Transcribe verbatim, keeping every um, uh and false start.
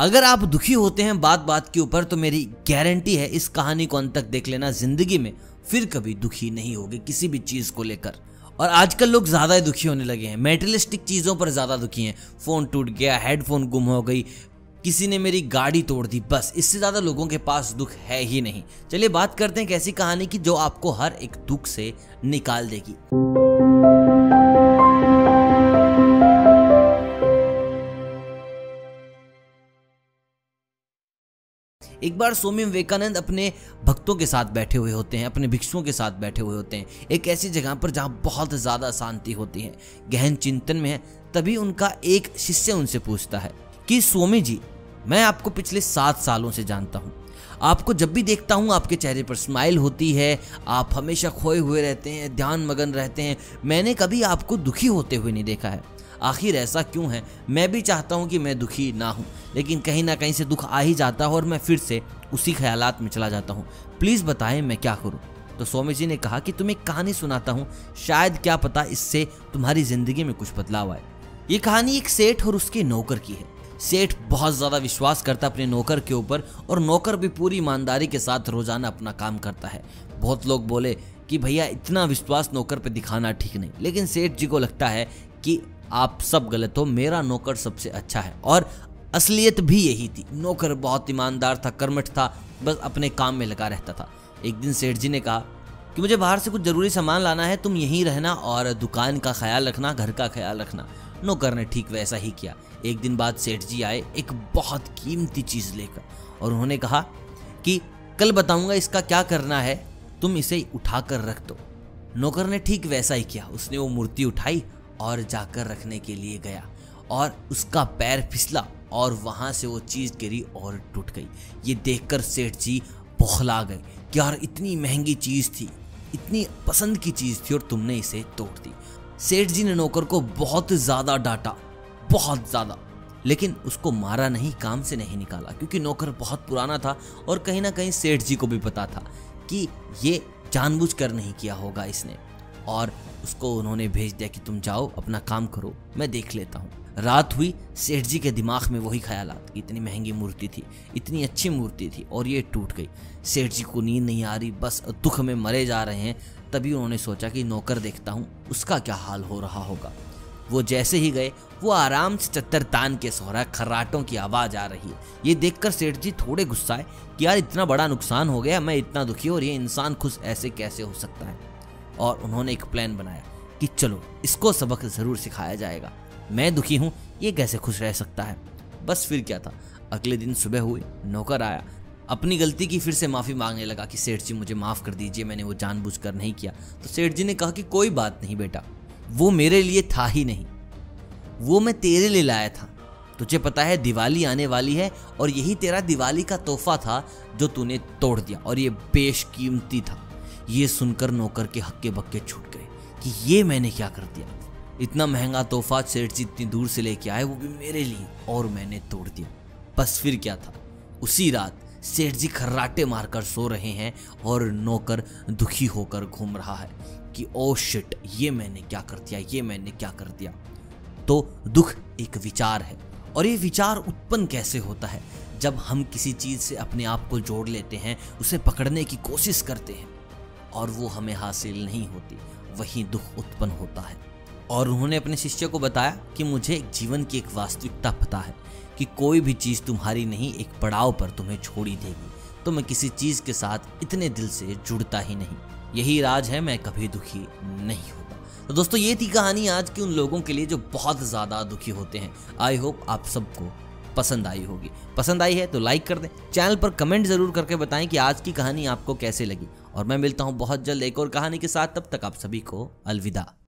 अगर आप दुखी होते हैं बात बात के ऊपर तो मेरी गारंटी है इस कहानी को अंत तक देख लेना, जिंदगी में फिर कभी दुखी नहीं होगे किसी भी चीज को लेकर। और आजकल लोग ज्यादा ही दुखी होने लगे हैं, मेटेरियलिस्टिक चीजों पर ज्यादा दुखी हैं। फोन टूट गया, हेडफोन गुम हो गई, किसी ने मेरी गाड़ी तोड़ दी, बस इससे ज्यादा लोगों के पास दुख है ही नहीं। चलिए बात करते हैं एक ऐसी कहानी की जो आपको हर एक दुख से निकाल देगी। एक बार स्वामी विवेकानंद अपने भक्तों के साथ बैठे हुए होते हैं, अपने भिक्षुओं के साथ बैठे हुए होते हैं, एक ऐसी जगह पर जहाँ बहुत ज़्यादा शांति होती है, गहन चिंतन में है। तभी उनका एक शिष्य उनसे पूछता है कि स्वामी जी, मैं आपको पिछले सात सालों से जानता हूँ, आपको जब भी देखता हूँ आपके चेहरे पर स्माइल होती है, आप हमेशा खोए हुए रहते हैं, ध्यान मगन रहते हैं, मैंने कभी आपको दुखी होते हुए नहीं देखा है, आखिर ऐसा क्यों है? मैं भी चाहता हूं कि मैं दुखी ना हूं, लेकिन कहीं ना कहीं से दुख आ ही जाता है और मैं फिर से उसी ख्यालात में चला जाता हूं। प्लीज़ बताएं मैं क्या करूं? तो स्वामी जी ने कहा कि तुम्हें कहानी सुनाता हूं, शायद क्या पता इससे तुम्हारी ज़िंदगी में कुछ बदलाव आए। ये कहानी एक सेठ और उसके नौकर की है। सेठ बहुत ज़्यादा विश्वास करता अपने नौकर के ऊपर और नौकर भी पूरी ईमानदारी के साथ रोज़ाना अपना काम करता है। बहुत लोग बोले कि भैया इतना विश्वास नौकर पर दिखाना ठीक नहीं, लेकिन सेठ जी को लगता है कि आप सब गलत हो, मेरा नौकर सबसे अच्छा है। और असलियत भी यही थी, नौकर बहुत ईमानदार था, कर्मठ था, बस अपने काम में लगा रहता था। एक दिन सेठ जी ने कहा कि मुझे बाहर से कुछ ज़रूरी सामान लाना है, तुम यहीं रहना और दुकान का ख्याल रखना, घर का ख्याल रखना। नौकर ने ठीक वैसा ही किया। एक दिन बाद सेठ जी आए एक बहुत कीमती चीज़ लेकर और उन्होंने कहा कि कल बताऊँगा इसका क्या करना है, तुम इसे उठा कर रख दो। नौकर ने ठीक वैसा ही किया, उसने वो मूर्ति उठाई और जाकर रखने के लिए गया और उसका पैर फिसला और वहाँ से वो चीज़ गिरी और टूट गई। ये देखकर सेठ जी बौखला गए कि यार इतनी महंगी चीज़ थी, इतनी पसंद की चीज़ थी और तुमने इसे तोड़ दी। सेठ जी ने नौकर को बहुत ज़्यादा डांटा, बहुत ज़्यादा, लेकिन उसको मारा नहीं, काम से नहीं निकाला, क्योंकि नौकर बहुत पुराना था और कहीं ना कहीं सेठ जी को भी पता था कि ये जानबूझकर नहीं किया होगा इसने। और उसको उन्होंने भेज दिया कि तुम जाओ अपना काम करो, मैं देख लेता हूँ। रात हुई, सेठ जी के दिमाग में वही ख्यालात कि इतनी महंगी मूर्ति थी, इतनी अच्छी मूर्ति थी और ये टूट गई। सेठ जी को नींद नहीं आ रही, बस दुख में मरे जा रहे हैं। तभी उन्होंने सोचा कि नौकर देखता हूँ उसका क्या हाल हो रहा होगा। वो जैसे ही गए वो आराम से चद्दर तान के सो रहा है, खर्राटों की आवाज़ आ रही है। ये देखकर सेठ जी थोड़े गुस्सा आए कि यार इतना बड़ा नुकसान हो गया, मैं इतना दुखी और ये इंसान खुश ऐसे कैसे हो सकता है। और उन्होंने एक प्लान बनाया कि चलो इसको सबक ज़रूर सिखाया जाएगा, मैं दुखी हूँ ये कैसे खुश रह सकता है। बस फिर क्या था, अगले दिन सुबह हुई, नौकर आया, अपनी गलती की फिर से माफ़ी मांगने लगा कि सेठ जी मुझे माफ़ कर दीजिए, मैंने वो जानबूझकर नहीं किया। तो सेठ जी ने कहा कि कोई बात नहीं बेटा, वो मेरे लिए था ही नहीं, वो मैं तेरे लिए लाया था। तुझे पता है दिवाली आने वाली है और यही तेरा दिवाली का तोहफा था जो तूने तोड़ दिया और ये बेशकीमती था। ये सुनकर नौकर के हक्के बक्के छूट गए कि ये मैंने क्या कर दिया, इतना महंगा तोहफा सेठ जी इतनी दूर से लेके आए, वो भी मेरे लिए, और मैंने तोड़ दिया। बस फिर क्या था, उसी रात सेठ जी खर्राटे मारकर सो रहे हैं और नौकर दुखी होकर घूम रहा है कि ओ शिट ये मैंने क्या कर दिया, ये मैंने क्या कर दिया। तो दुख एक विचार है और ये विचार उत्पन्न कैसे होता है? जब हम किसी चीज़ से अपने आप को जोड़ लेते हैं, उसे पकड़ने की कोशिश करते हैं और वो हमें हासिल नहीं होती, वहीं दुख उत्पन्न होता है। और उन्होंने अपने शिष्य को बताया कि मुझे जीवन की एक वास्तविकता पता है कि कोई भी चीज़ तुम्हारी नहीं एक पड़ाव पर तुम्हें छोड़ी देगी, तो मैं किसी चीज़ के साथ इतने दिल से जुड़ता ही नहीं, यही राज है, मैं कभी दुखी नहीं होता। तो दोस्तों ये थी कहानी आज की उन लोगों के लिए जो बहुत ज़्यादा दुखी होते हैं। आई होप आप सबको पसंद आई होगी, पसंद आई है तो लाइक कर दें, चैनल पर कमेंट ज़रूर करके बताएं कि आज की कहानी आपको कैसे लगी। और मैं मिलता हूँ बहुत जल्द एक और कहानी के साथ, तब तक आप सभी को अलविदा।